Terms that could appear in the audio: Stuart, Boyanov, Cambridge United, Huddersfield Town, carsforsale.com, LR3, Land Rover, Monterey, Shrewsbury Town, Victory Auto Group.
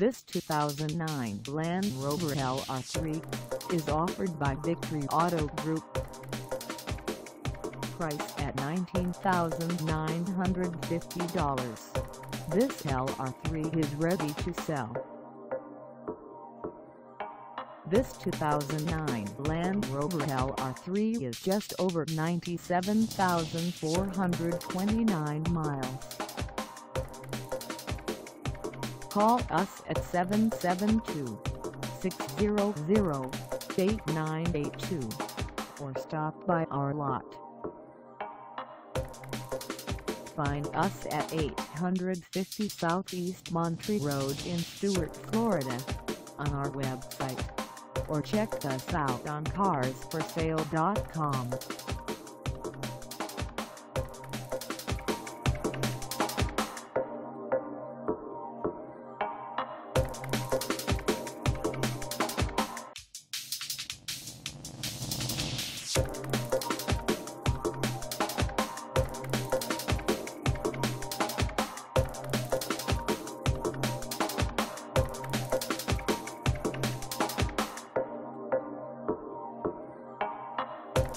This 2009 Land Rover LR3 is offered by Victory Auto Group. Priced at $19,950, this LR3 is ready to sell. This 2009 Land Rover LR3 is just over 97,429 miles. Call us at 772-600-8982 or stop by our lot. Find us at 850 Southeast Monterey Road in Stuart, Florida, on our website, or check us out on carsforsale.com.